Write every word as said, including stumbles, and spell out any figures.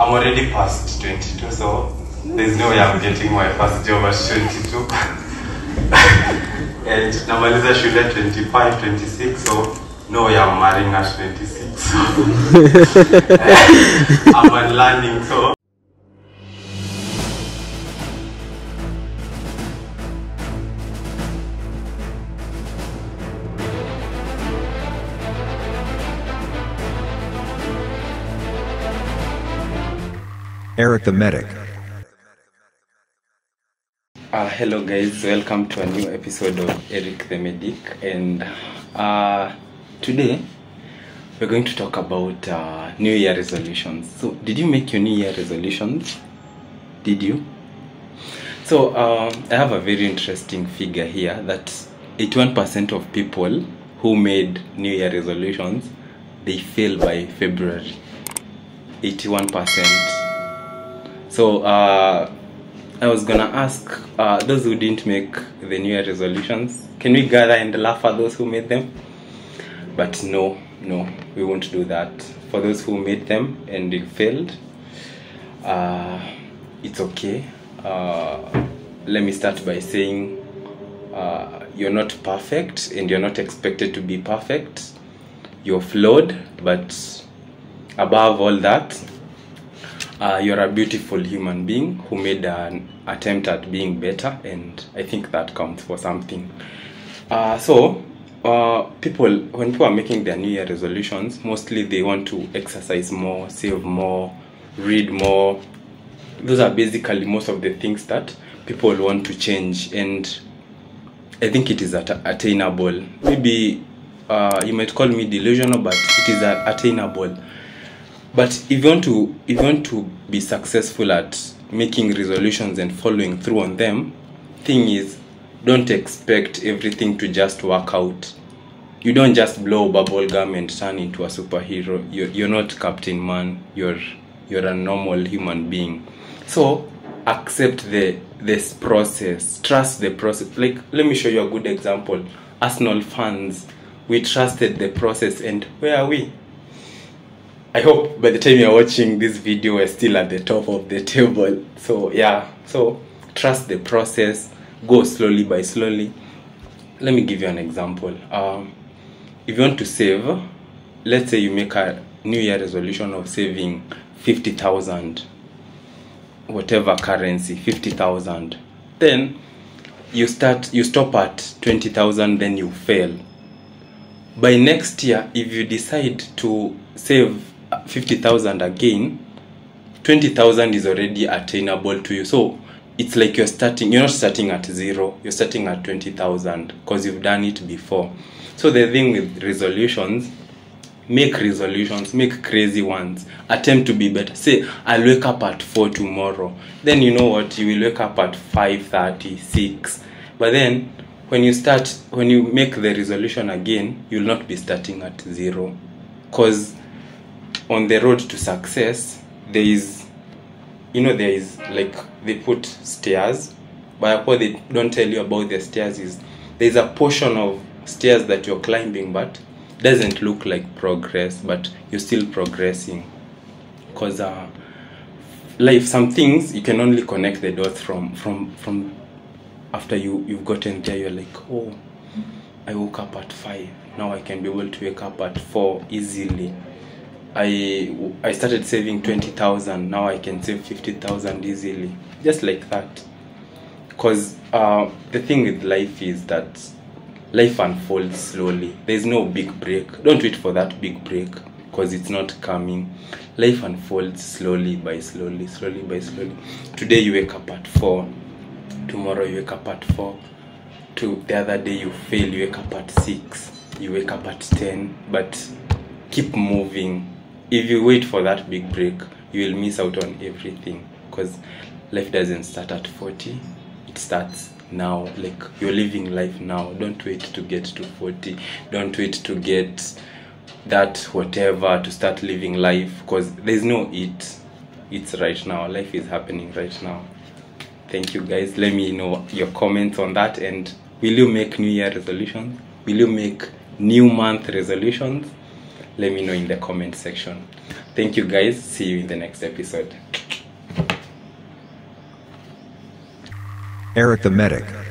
I'm already past twenty-two, so there's no way I'm getting my first job at twenty-two. And namaliza shule at twenty-five, twenty-six, so no way I'm marrying at twenty-six. So I'm unlearning, so. Eric the Medic. Uh, hello guys, welcome to a new episode of Eric the Medic, and uh, today we're going to talk about uh, New Year resolutions. So did you make your New Year resolutions? Did you? So uh, I have a very interesting figure here that eighty-one percent of people who made New Year resolutions, they fail by February. eighty-one percent. So uh, I was gonna ask uh, those who didn't make the New Year resolutions, can we gather and laugh at those who made them? But no, no, we won't do that. For those who made them and they failed, uh, it's okay. Uh, let me start by saying uh, you're not perfect and you're not expected to be perfect. You're flawed, but above all that, Uh, you're a beautiful human being who made an attempt at being better, and I think that counts for something. Uh, so, uh, people, when people are making their New Year resolutions, mostly they want to exercise more, save more, read more. Those are basically most of the things that people want to change, and I think it is at attainable. Maybe uh, you might call me delusional, but it is attainable. But if you want to if you want to be successful at making resolutions and following through on them, thing is, don't expect everything to just work out. You don't just blow bubble gum and turn into a superhero. You're, you're not Captain Man. You're you're a normal human being. So accept the this process. Trust the process. Like, let me show you a good example. Arsenal fans, we trusted the process, and where are we? I hope by the time you're watching this video, we're still at the top of the table. So yeah, so trust the process, go slowly by slowly. Let me give you an example. Um, if you want to save, let's say you make a New Year resolution of saving fifty thousand, whatever currency, fifty thousand. Then you start, you stop at twenty thousand, then you fail. By next year, if you decide to save fifty thousand again, twenty thousand is already attainable to you. So it's like you're starting, you're not starting at zero, you're starting at twenty thousand because you've done it before. So the thing with resolutions, make resolutions, make crazy ones, attempt to be better. Say, I'll wake up at four tomorrow. Then you know what, you will wake up at five thirty, six. But then when you start, when you make the resolution again, you'll not be starting at zero, because on the road to success, there is, you know, there is, like, they put stairs, but what they don't tell you about the stairs is there's a portion of stairs that you're climbing, but doesn't look like progress, but you're still progressing. Because uh, life, some things you can only connect the dots from, from, from after you, you've gotten there. You're like, oh, I woke up at five. Now I can be able to wake up at four easily. I I started saving twenty thousand, now I can save fifty thousand easily, just like that. Because uh, the thing with life is that life unfolds slowly. There's no big break. Don't wait for that big break, because it's not coming. Life unfolds slowly by slowly, slowly by slowly. Today you wake up at four, tomorrow you wake up at four, to the other day you fail, you wake up at six, you wake up at ten, but keep moving. If you wait for that big break, you will miss out on everything, because life doesn't start at forty, it starts now. Like, you're living life now. Don't wait to get to forty. Don't wait to get that whatever to start living life, because there's no it. It's right now. Life is happening right now. Thank you guys. Let me know your comments on that. And will you make New Year resolutions? Will you make new month resolutions? let me know in the comment section. Thank you guys, see you in the next episode. Eric the Medic.